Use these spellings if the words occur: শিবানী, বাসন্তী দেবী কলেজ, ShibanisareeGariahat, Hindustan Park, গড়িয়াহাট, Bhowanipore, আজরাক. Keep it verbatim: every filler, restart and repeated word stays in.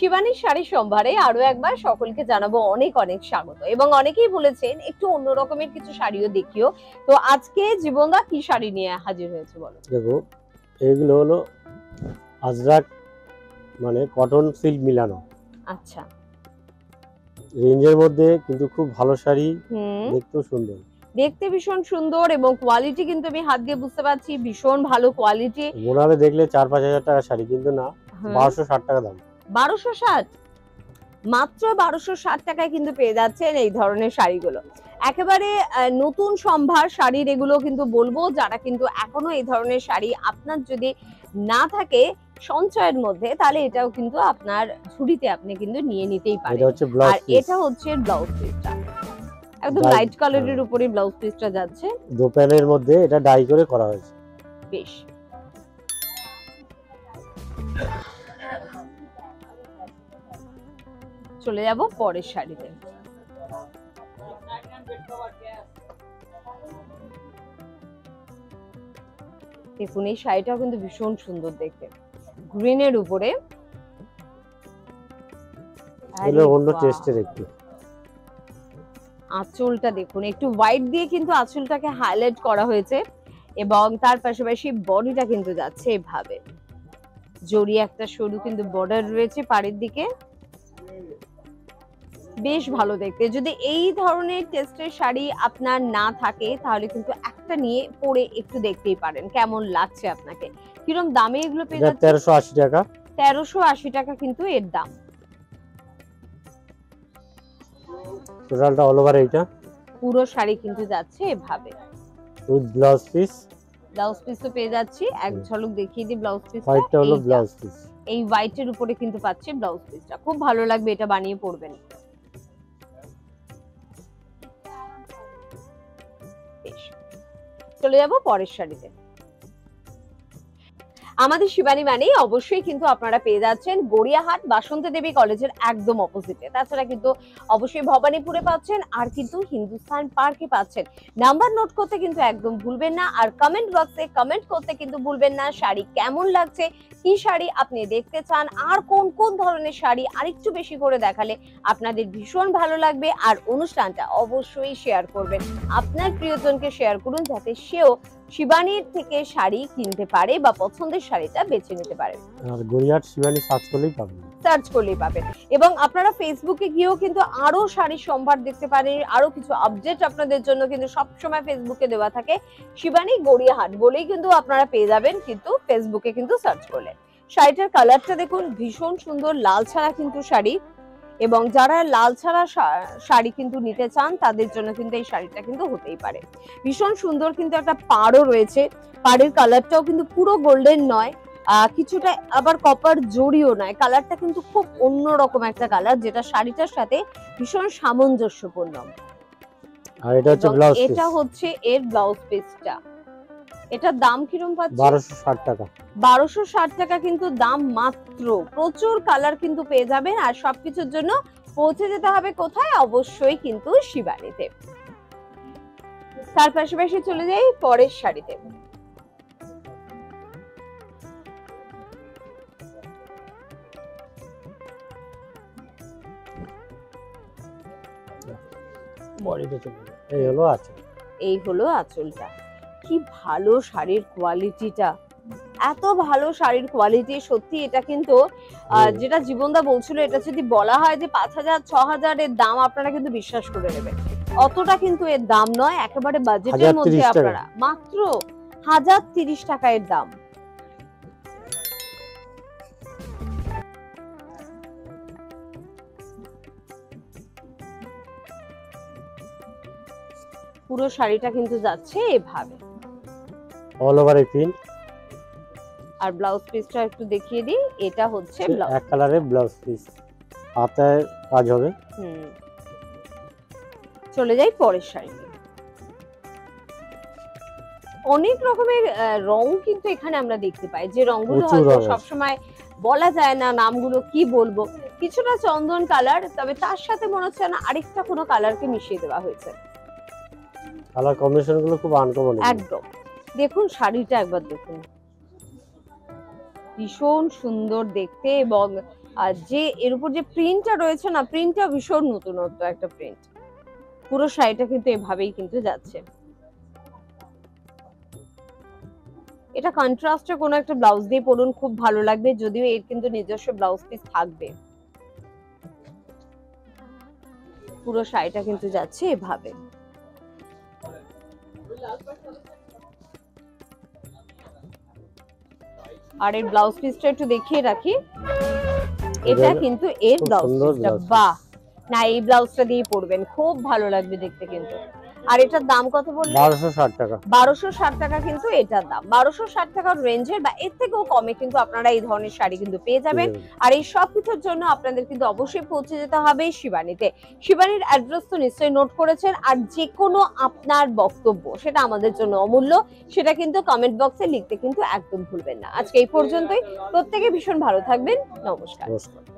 শিবানীর শাড়ি সম্ভারে আরো একবার সকলকে জানাবো অনেক অনেক স্বাগত। এবং অনেকেই বলেছেন একটু অন্য রকমের কিছু শাড়িও দেখিও, তো আজকে জীবনদা কি শাড়ি নিয়ে হাজির হয়েছে বলো? দেখো, এগুলো হলো আজরাক মানে কটন সিল্ক মিলানো। আচ্ছা, রেঞ্জের মধ্যে কিন্তু খুব ভালো শাড়ি, দেখতেও সুন্দর, দেখতে ভীষণ সুন্দর এবং কোয়ালিটি কিন্তু আমি হাত দিয়ে বুঝতে পারছি ভীষণ ভালো কোয়ালিটি। মোনারে দেখলে চার পাঁচ হাজার টাকা শাড়ি কিন্তু না, বারোশো ষাট টাকা দাম। বারোশো ষাট মাত্র বারোশো ষাট টাকায় কিন্তু পেয়ে যাচ্ছেন এই ধরনের শাড়িগুলো। একেবারে নতুন সম্ভার শাড়ির এগুলো কিন্তু বলবো, যারা কিন্তু এখনো এই ধরনের শাড়ি আপনার যদি না থাকে সঞ্চয়ের মধ্যে, তাহলে এটাও কিন্তু আপনার ঝুড়িতে আপনি কিন্তু নিয়ে নিতেই পারেন। আর এটা হচ্ছে ব্লাউজ পিসটা, একদম লাইট কালারের উপরে ব্লাউজ পিসটা যাচ্ছে, দোপানের মধ্যে এটা ডাই করে করা হয়েছে। বেশ, চলে যাব পরের শাড়িতে। দেখুন এই শাড়িটাও কিন্তু ভীষণ সুন্দর দেখতে, গ্রিন এর উপরে, আঁচলটা দেখুন একটু হোয়াইট দিয়ে কিন্তু আঁচলটাকে হাইলাইট করা হয়েছে এবং তার পাশাপাশি বডিটা কিন্তু যাচ্ছে এভাবে জড়ি, একটা সরু কিন্তু বর্ডার রয়েছে পাড়ের দিকে, বেশ ভালো দেখতে। যদি এই ধরনের টেস্টের শাড়ি আপনার না থাকে তাহলে কিন্তু একটা নিয়ে পরে একটু দেখতেই পারেন কেমন লাগছে আপনাকে। কিরকম দামে এগুলো পেয়ে যাচ্ছে? তেরোশো আশি টাকা। তেরোশো আশি টাকা কিন্তু এর দাম। টোটালটা অল ওভার এটা পুরো শাড়ি কিন্তু যাচ্ছে এভাবে with blouse piece. Blouse piece তো পেয়ে যাচ্ছি, এক ঝলক দেখিয়ে দিই ব্লাউজ পিস। হোয়াইটটা হলো ব্লাউজ পিস, এই হোয়াইটের উপরে কিন্তু পাচ্ছে ব্লাউজ পিসটা, খুব ভালো লাগবে এটা বানিয়ে পরবেন। চলে যাব পরের শাড়িতে। আমাদের শিবানী মানে অবশ্যই কিন্তু আপনারা পেয়ে যাচ্ছেন গড়িয়াহাট বাসন্তী দেবী কলেজের একদম অপোজিটে। তাছাড়া কিন্তু অবশ্যই ভবানীপুরে পাচ্ছেন, আর কিন্তু হিন্দুস্তান পার্কে পাচ্ছেন। নাম্বার নোট করতে কিন্তু একদম ভুলবেন না, আর কমেন্ট বক্সে কমেন্ট করতে কিন্তু ভুলবেন না শাড়ি কেমন লাগছে, কি শাড়ি আপনি দেখতে চান, আর কোন কোন ধরনের শাড়ি আরেকটু বেশি করে দেখালে আপনাদের ভীষণ ভালো লাগবে। আর অনুষ্ঠানটা অবশ্যই শেয়ার করবেন, আপনার প্রিয়জনকে শেয়ার করুন যাতে সেও শিবানীর থেকে শাড়ি কিনতে পারে বা পছন্দের শাড়িটা বেছে নিতে পারে। আর গড়িয়াহাট শিবানী সার্চ করলেই পাবেন, সার্চ করলেই পাবেন। এবং আপনারা ফেসবুকে গিয়েও কিন্তু আরো শাড়ি সম্ভার দেখতে পারেন, আরো কিছু আপডেট আপনাদের জন্য কিন্তু সব সময় ফেসবুকে দেওয়া থাকে। শিবানী গড়িয়াহাট বলেই কিন্তু আপনারা পেয়ে যাবেন কিন্তু ফেসবুকে কিন্তু সার্চ করলে। শাড়িটার কালারটা দেখুন ভীষণ সুন্দর, লাল ছাড়া কিন্তু শাড়ি, এবং যারা লাল ছাড়া শাড়ি কিন্তু নিতে চান তাদের জন্য কিন্তু এই শাড়িটা কিন্তু হতেই পারে। ভীষণ সুন্দর কিন্তু একটা পাড়ও রয়েছে, পাড়ের কালারটাও কিন্তু পুরো গোল্ডেন নয়, কিছুটা আবার কপার জড়িও নয়, কালারটা কিন্তু খুব অন্যরকম একটা কালার যেটা শাড়িটার সাথে ভীষণ সামঞ্জস্যপূর্ণ। আর এটা হচ্ছে ব্লাউজ পিস, এটা হচ্ছে এর ব্লাউজ পিসটা। এটার দাম কিরকম পাচ্ছেন? বারোশো ষাট টাকা। বারোশো ষাট টাকা কিন্তু দাম মাত্র। প্রচুর কালার কিন্তু পেয়ে যাবেন, আর সবকিছুর জন্য পৌঁছে যেতে হবে কোথায়? অবশ্যই কিন্তু শিবানীতে। তার পাশাপাশি চলে যাই পরের শাড়িতে। এই হলো আঁচল, এই হলো আঁচলটা। কি ভালো শাড়ির কোয়ালিটিটা, এত ভালো শাড়ির কোয়ালিটি সত্যি। এটা কিন্তু যেটা জীবনদা বলছিল, এটা যদি বলা হয় যে পাঁচ হাজার ছ হাজার এর দাম, আপনারা কিন্তু বিশ্বাস করে নেবেন, অতটা কিন্তু এর দাম নয়, একেবারে বাজেটের মধ্যে আপনারা মাত্র হাজার তিরিশ টাকা এর দাম। পুরো শাড়িটা কিন্তু যাচ্ছে এভাবে অল ওভার এ প্রিন্ট। আর ব্লাউজ পিসটা একটু দেখিয়ে দিই, এটা হচ্ছে ব্লাউজ, এক কালারের ব্লাউজ পিস, হাতায় কাজ হবে। হুম, চলে যাই পরের শাড়ি। অনেক রকমের রং কিন্তু এখানে আমরা দেখতে পাই, যে রংগুলো হয়তো সব সময় বলা যায় না, নামগুলো কি বলবো। কিছুটা চন্দন কালার, তবে তার সাথে মনে হচ্ছে না আরেকটা কোনো কালারকে মিশিয়ে দেওয়া হয়েছে। কালার কম্বিনেশনগুলো খুব আনকমন। একদম দেখুন শাড়িটা একবার দেখুন, ভীষণ সুন্দর দেখতে, এবং যে এর উপর যে প্রিন্টটা রয়েছে না, প্রিন্টটা ভীষণ নতুনত্ব একটা প্রিন্ট। পুরো শাড়িটা কিন্তু এভাবেই কিন্তু যাচ্ছে। এটা কন্ট্রাস্টে কোনো একটা ব্লাউজ দিয়ে পরুন, খুব ভালো লাগবে, যদিও এর কিন্তু নিজস্ব ব্লাউজ পিস থাকবে। পুরো শাড়িটা কিন্তু যাচ্ছে এভাবে। আর এর ব্লাউজ পিসটা একটু দেখিয়ে রাখি, এটা কিন্তু এর ব্লাউজ পিসটা। বাহ, না এই ব্লাউজটা দিয়ে পরবেন, খুব ভালো লাগবে দেখতে কিন্তু। আর এটার দাম কত বললেন? বারোশো ষাট টাকা। বারোশো ষাট টাকা কিন্তু এটার দাম। বারোশো ষাট টাকার রেঞ্জের বা এর থেকেও কমে কিন্তু আপনারা এই ধরনের শাড়ি কিন্তু পেয়ে যাবেন। আর এই সব কিছুর জন্য আপনাদের কিন্তু অবশ্যই পৌঁছে যেতে হবে শিবানীতে। শিবানীর অ্যাড্রেস তো নিশ্চয়ই নোট করেছেন। আর যে কোনো আপনার বক্তব্য, সেটা আমাদের জন্য অমূল্য, সেটা কিন্তু কমেন্ট বক্সে লিখতে কিন্তু একদম ভুলবেন না। আজকে এই পর্যন্তই। প্রত্যেকে ভীষণ ভালো থাকবেন। নমস্কার।